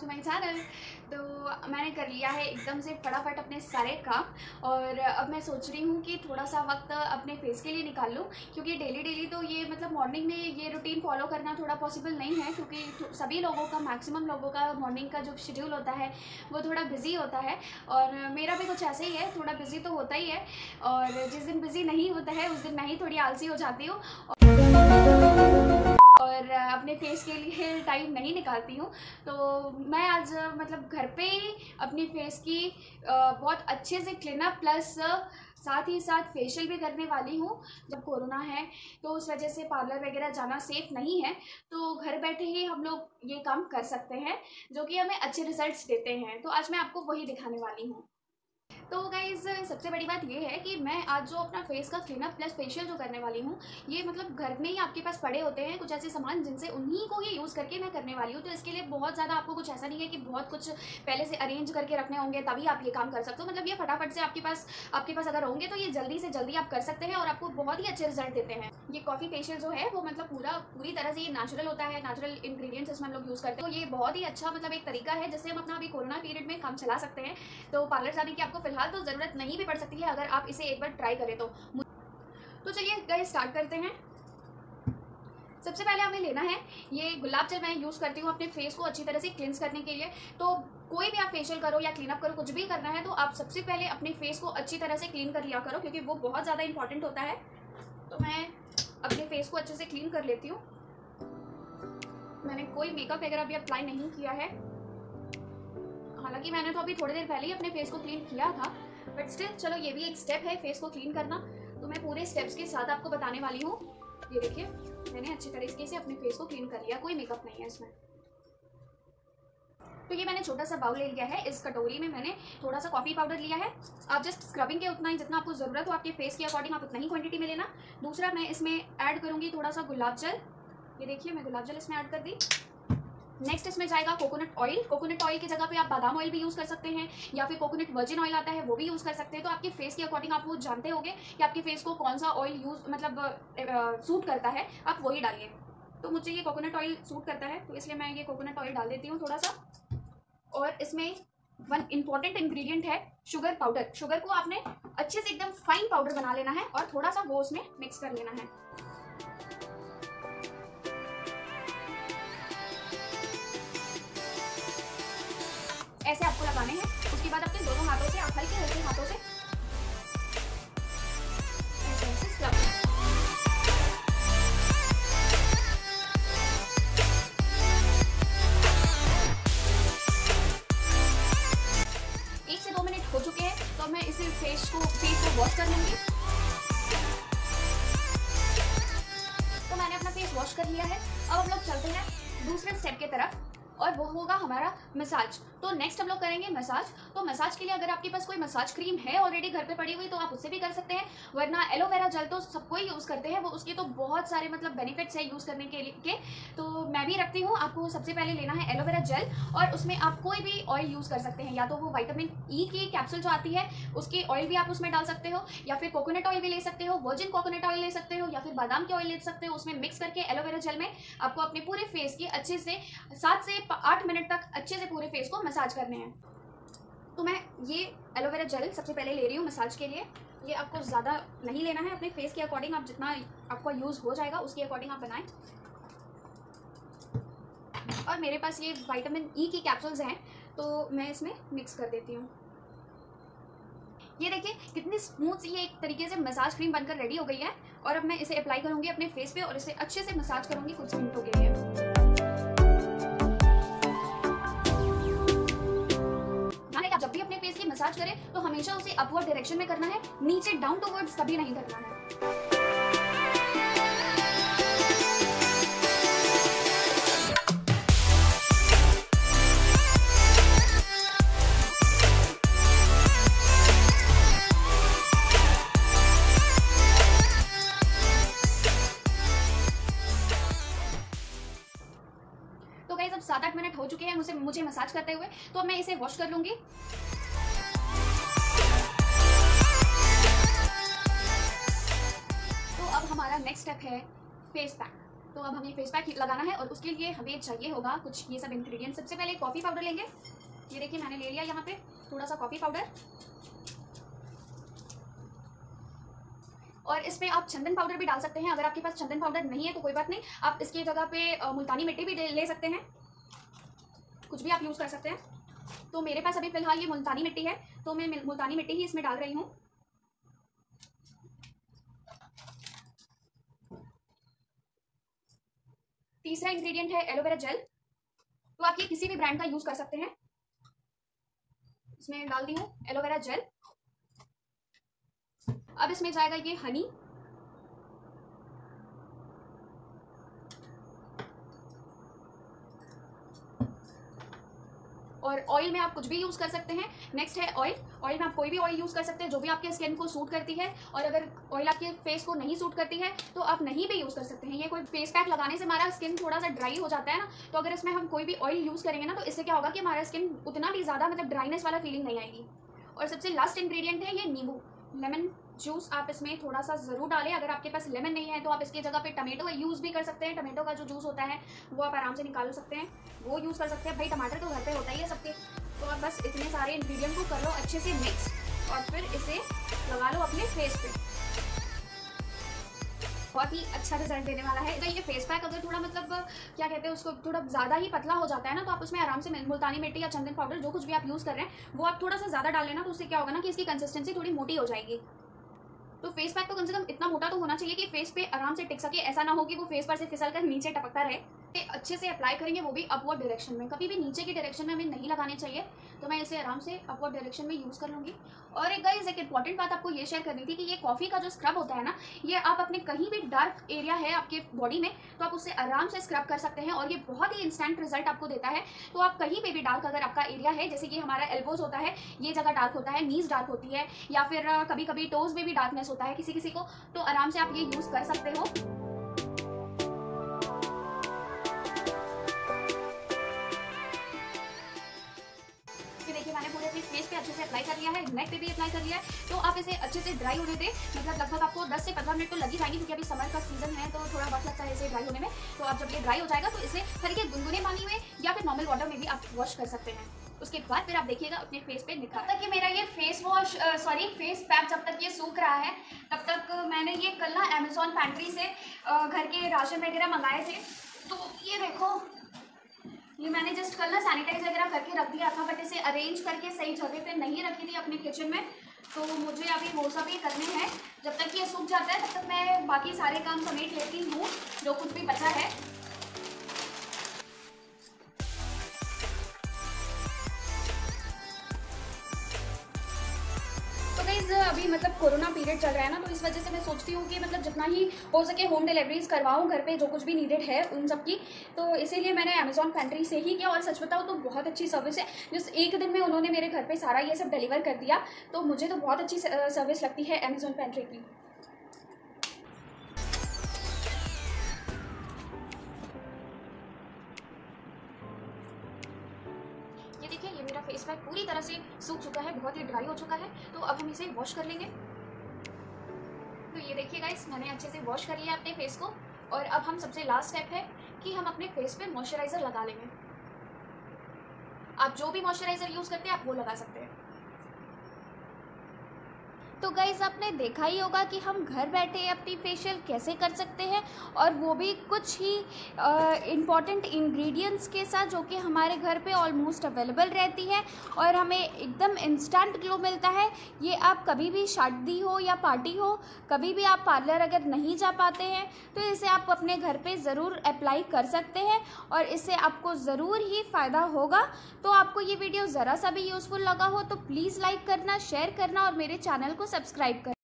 To my channel. तो मैंने कर लिया है एकदम से फटाफट अपने सारे काम, और अब मैं सोच रही हूँ कि थोड़ा सा वक्त अपने फेस के लिए निकाल लूँ, क्योंकि डेली तो ये मतलब मॉर्निंग में ये रूटीन फॉलो करना थोड़ा पॉसिबल नहीं है, क्योंकि सभी लोगों का मैक्सिमम लोगों का मॉर्निंग का जो शेड्यूल होता है वो थोड़ा बिजी होता है, और मेरा भी कुछ ऐसे ही है, थोड़ा बिजी तो होता ही है। और जिस दिन बिजी नहीं होता है उस दिन मैं ही थोड़ी आलसी हो जाती हूँ और अपने फेस के लिए टाइम नहीं निकालती हूँ। तो मैं आज मतलब घर पे ही अपने फेस की बहुत अच्छे से क्लीनअप प्लस साथ ही साथ फेशियल भी करने वाली हूँ। जब कोरोना है तो उस वजह से पार्लर वगैरह जाना सेफ नहीं है, तो घर बैठे ही हम लोग ये काम कर सकते हैं जो कि हमें अच्छे रिजल्ट्स देते हैं। तो आज मैं आपको वही दिखाने वाली हूँ। तो गाइज़ सबसे बड़ी बात ये है कि मैं आज जो अपना फेस का क्लीनअप प्लस फेशियल जो करने वाली हूँ, ये मतलब घर में ही आपके पास पड़े होते हैं कुछ ऐसे सामान जिनसे उन्हीं को ही यूज़ करके मैं करने वाली हूँ। तो इसके लिए बहुत ज़्यादा आपको कुछ ऐसा नहीं है कि बहुत कुछ पहले से अरेंज करके रखने होंगे तभी आप ये काम कर सकते हो। मतलब ये फटाफट से आपके पास अगर होंगे तो ये जल्दी से जल्दी आप कर सकते हैं और आपको बहुत ही अच्छे रिजल्ट देते हैं। ये कॉफ़ी फेशियल जो है वो मतलब पूरी तरह से ये नेचुरल होता है, नेचुरल इंग्रीडियंट्स इसमें हम लोग यूज़ करते हैं। तो ये बहुत ही अच्छा मतलब एक तरीका है जिससे हम अपना अभी कोरोना पीरियड में काम चला सकते हैं। तो पार्लर जाने की आपको फिलहाल तो ज़रूरत नहीं भी पड़ सकती है अगर आप इसे एक बार ट्राई करें तो चलिए गाइस स्टार्ट करते हैं। सबसे पहले हमें लेना है ये गुलाब जल। मैं यूज़ करती हूँ अपने फेस को अच्छी तरह से क्लींस करने के लिए। तो कोई भी आप फेशियल करो या क्लीनअप करो, कुछ भी करना है तो आप सबसे पहले अपने फेस को अच्छी तरह से क्लीन कर लिया करो, क्योंकि वो बहुत ज़्यादा इंपॉर्टेंट होता है। तो मैं अपने फेस को अच्छे से क्लीन कर लेती हूँ। मैंने कोई मेकअप वगैरह अभी अप्लाई नहीं किया है, हालांकि मैंने तो अभी थोड़ी देर पहले ही अपने फेस को क्लीन किया था, बट स्टिल चलो ये भी एक स्टेप है फेस को क्लीन करना। तो मैं पूरे स्टेप्स के साथ आपको बताने वाली हूँ। ये देखिए मैंने अच्छी तरीके से अपने फेस को क्लीन कर लिया, कोई मेकअप नहीं है इसमें। तो ये मैंने छोटा सा बाउल ले लिया है, इस कटोरी में मैंने थोड़ा सा कॉफ़ी पाउडर लिया है। आप जस्ट स्क्रबिंग के उतना ही जितना आपको ज़रूरत हो, आपके फेस के अकॉर्डिंग आप उतना ही क्वान्टिटी में लेना। दूसरा मैं इसमें ऐड करूँगी थोड़ा सा गुलाब जल। ये देखिए मैं गुलाब जल इसमें ऐड कर दी। नेक्स्ट इसमें जाएगा कोकोनट ऑयल। कोकोनट ऑयल की जगह पे आप बादाम ऑयल भी यूज़ कर सकते हैं, या फिर कोकोनट वर्जिन ऑयल आता है वो भी यूज़ कर सकते हैं। तो आपके फेस के अकॉर्डिंग आप वो जानते होंगे कि आपके फेस को कौन सा ऑयल यूज़ मतलब सूट करता है, आप वही डालिए। तो मुझे ये कोकोनट ऑयल सूट करता है तो इसलिए मैं ये कोकोनट ऑयल डाल देती हूँ थोड़ा सा। और इसमें वन इम्पॉर्टेंट इन्ग्रीडियंट है शुगर पाउडर। शुगर को आपने अच्छे से एकदम फाइन पाउडर बना लेना है और थोड़ा सा वो उसमें मिक्स कर लेना है। ऐसे आपको लगाने हैं। उसके बाद अपने दोनों हाथों से, आप हल्के हल्के हाथों से ऐसे स्क्रब। एक से दो मिनट हो चुके हैं, तो मैं इसे फेस को वॉश कर लूंगी। तो मैंने अपना फेस वॉश कर लिया है। अब हम लोग चलते हैं दूसरे स्टेप की तरफ, और वो होगा हमारा मसाज। तो नेक्स्ट हम लोग करेंगे मसाज। तो मसाज के लिए अगर आपके पास कोई मसाज क्रीम है ऑलरेडी घर पे पड़ी हुई तो आप उससे भी कर सकते हैं, वरना एलोवेरा जेल तो सबको ही यूज़ करते हैं, वो उसके तो बहुत सारे मतलब बेनिफिट्स है यूज़ करने के लिए। तो मैं भी रखती हूँ। आपको सबसे पहले लेना है एलोवेरा जेल, और उसमें आप कोई भी ऑयल यूज़ कर सकते हैं, या तो वो विटामिन ई की कैप्सूल जो आती है उसकी ऑयल भी आप उसमें डाल सकते हो, या फिर कोकोनट ऑयल भी ले सकते हो, वर्जिन कोकोनट ऑयल ले सकते हो, या फिर बादाम के ऑयल ले सकते हो। उसमें मिक्स करके एलोवेरा जेल में आपको अपने पूरे फेस के अच्छे से 7 से 8 मिनट तक अच्छे से पूरे फेस को मसाज करने हैं। तो मैं ये एलोवेरा जेल सबसे पहले ले रही हूँ मसाज के लिए। ये आपको ज़्यादा नहीं लेना है, अपने फेस के अकॉर्डिंग आप जितना आपका यूज़ हो जाएगा उसके अकॉर्डिंग आप बनाएं। और मेरे पास ये विटामिन ई की कैप्सूल्स हैं तो मैं इसमें मिक्स कर देती हूँ। ये देखिए कितनी स्मूथ सी ये एक तरीके से मसाज क्रीम बनकर रेडी हो गई है। और अब मैं इसे अप्लाई करूँगी अपने फेस पर और इसे अच्छे से मसाज करूँगी कुछ मिनटों के लिए। जब भी अपने फेस की मसाज करें तो हमेशा उसे अपवर्ड डायरेक्शन में करना है, नीचे डाउन टूवर्ड्स कभी नहीं करना है। तो गाइस अब 7-8 मिनट हो चुके हैं मुझे मसाज करते हुए, तो मैं इसे वॉश कर लूंगी। तो अब हमारा नेक्स्ट स्टेप है फेस पैक। तो अब हमें फेस पैक लगाना है और उसके लिए हमें चाहिए होगा कुछ ये सब इंग्रेडिएंट्स। सबसे पहले कॉफ़ी पाउडर लेंगे, ये देखिए मैंने ले लिया यहाँ पे थोड़ा सा कॉफ़ी पाउडर, और इसमें आप चंदन पाउडर भी डाल सकते हैं। अगर आपके पास चंदन पाउडर नहीं है तो कोई बात नहीं, आप इसकी जगह पे मुल्तानी मिट्टी भी ले सकते हैं, कुछ भी आप यूज़ कर सकते हैं। तो मेरे पास अभी फ़िलहाल ये मुल्तानी मिट्टी है तो मैं मुल्तानी मिट्टी ही इसमें डाल रही हूँ। तीसरा इंग्रेडिएंट है एलोवेरा जेल, तो आप ये किसी भी ब्रांड का यूज़ कर सकते हैं। इसमें डाल दी हूँ एलोवेरा जेल। अब इसमें जाएगा ये हनी, और ऑयल में आप कुछ भी यूज़ कर सकते हैं। नेक्स्ट है ऑयल। ऑयल में आप कोई भी ऑयल यूज़ कर सकते हैं जो भी आपके स्किन को सूट करती है, और अगर ऑयल आपके फेस को नहीं सूट करती है तो आप नहीं भी यूज़ कर सकते हैं। ये कोई फेस पैक लगाने से हमारा स्किन थोड़ा सा ड्राई हो जाता है ना, तो अगर इसमें हम कोई भी ऑयल यूज़ करेंगे ना तो इससे क्या होगा कि हमारा स्किन उतना भी ज़्यादा मतलब ड्राइनेस वाला फीलिंग नहीं आएगी। और सबसे लास्ट इंग्रेडिएंट है ये नींबू, लेमन जूस आप इसमें थोड़ा सा ज़रूर डालें। अगर आपके पास लेमन नहीं है तो आप इसकी जगह पे टमाटो का यूज़ भी कर सकते हैं। टमाटो का जो जूस होता है वो आप आराम से निकाल सकते हैं, वो यूज़ कर सकते हैं। भाई टमाटर तो घर पे होता ही है सबके। तो आप बस इतने सारे इंग्रेडिएंट को कर लो अच्छे से मिक्स और फिर इसे लगा लो अपने फेस पे, बहुत ही अच्छा रिजल्ट देने वाला है। तो ये फेस पैक अगर थोड़ा मतलब क्या कहते हैं उसको, थोड़ा ज़्यादा ही पतला हो जाता है ना, तो आप उसमें आराम से मुल्तानी मिट्टी या चंदन पाउडर जो कुछ भी आप यूज़ कर रहे हैं वो आप थोड़ा सा ज़्यादा डाल लेना, तो उससे क्या होगा ना कि इसकी कंसिस्टेंसी थोड़ी मोटी हो जाएगी। तो फेस पैक तो कम से कम इतना मोटा तो होना चाहिए कि फेस पे आराम से टिक सके, ऐसा ना हो कि वो फेस पर से फिसल कर नीचे टपकता रहे। अच्छे से अप्लाई करेंगे वो भी अपवर्ड डायरेक्शन में, कभी भी नीचे की डायरेक्शन में हमें नहीं लगाने चाहिए। तो मैं इसे आराम से अपवर्ड डायरेक्शन में यूज़ कर लूँगी। और एक गाइस एक इंपॉर्टेंट बात आपको ये शेयर करनी थी कि ये कॉफ़ी का जो स्क्रब होता है ना, ये आप अपने कहीं भी डार्क एरिया है आपके बॉडी में तो आप उससे आराम से स्क्रब कर सकते हैं, और ये बहुत ही इंस्टेंट रिजल्ट आपको देता है। तो आप कहीं पर भी डार्क अगर आपका एरिया है, जैसे कि हमारा एल्बोज होता है ये जगह डार्क होता है, नीज डार्क होती है, या फिर कभी कभी टोज में भी डार्कनेस होता है किसी किसी को, तो आराम से आप ये यूज कर सकते हो। ये देखिए मैंने पूरे अपने फेस पे अच्छे से अप्लाई कर लिया है, नेक पे भी अप्लाई कर लिया है। तो आप इसे अच्छे से ड्राई होने दें, मतलब लगभग आपको 10 से 15 मिनट तो लग ही जाएंगे क्योंकि अभी समर का सीजन है तो थोड़ा वक्त लगता है इसे ड्राई होने में। तो आप जब ये ड्राई हो जाएगा तो इसे हल्के गुनगुने पानी में या फिर नॉर्मल वाटर में भी आप वॉश कर सकते हैं। उसके बाद फिर आप देखिएगा अपने फेस पे निकाल। तब तक ये मेरा ये फेस पैक जब तक ये सूख रहा है तब तक मैंने ये कल ना अमेज़ॉन पैंट्री से घर के राशन वगैरह मंगाए थे। तो ये देखो ये मैंने जस्ट कल ना सैनिटाइज वगैरह करके रख दिया था, बट इसे अरेंज करके सही जगह पे नहीं रखी थी अपने किचन में। तो मुझे अभी वो सब ये करने हैं। जब तक ये सूख जाता है तब तक मैं बाकी सारे काम समेट लेती हूँ जो कुछ भी बचा है। अभी मतलब कोरोना पीरियड चल रहा है ना, तो इस वजह से मैं सोचती हूँ कि मतलब जितना ही हो सके होम डिलीवरीज करवाऊँ घर पे जो कुछ भी नीडेड है उन सब की। तो इसीलिए मैंने अमेज़ॉन पैंट्री से ही किया, और सच बताऊँ तो बहुत अच्छी सर्विस है। जिस एक दिन में उन्होंने मेरे घर पे सारा ये सब डिलीवर कर दिया, तो मुझे तो बहुत अच्छी सर्विस लगती है अमेज़ॉन पैंट्री की। देखिए ये मेरा फेस पैक पूरी तरह से सूख चुका है, बहुत ही ड्राई हो चुका है। तो अब हम इसे वॉश कर लेंगे। तो ये देखिए गाइस मैंने अच्छे से वॉश कर लिया अपने फेस को, और अब हम सबसे लास्ट स्टेप है कि हम अपने फेस पे मॉइस्चराइज़र लगा लेंगे। आप जो भी मॉइस्चराइज़र यूज़ करते हैं आप वो लगा सकते हैं। तो गाइज़ आपने देखा ही होगा कि हम घर बैठे अपनी फेशियल कैसे कर सकते हैं, और वो भी कुछ ही इम्पॉर्टेंट इंग्रेडिएंट्स के साथ जो कि हमारे घर पे ऑलमोस्ट अवेलेबल रहती है, और हमें एकदम इंस्टेंट ग्लो मिलता है। ये आप कभी भी शादी हो या पार्टी हो, कभी भी आप पार्लर अगर नहीं जा पाते हैं तो इसे आप अपने घर पे ज़रूर अप्लाई कर सकते हैं, और इससे आपको ज़रूर ही फ़ायदा होगा। तो आपको ये वीडियो ज़रा सा भी यूज़फुल लगा हो तो प्लीज़ लाइक करना, शेयर करना और मेरे चैनल को सब्सक्राइब करें।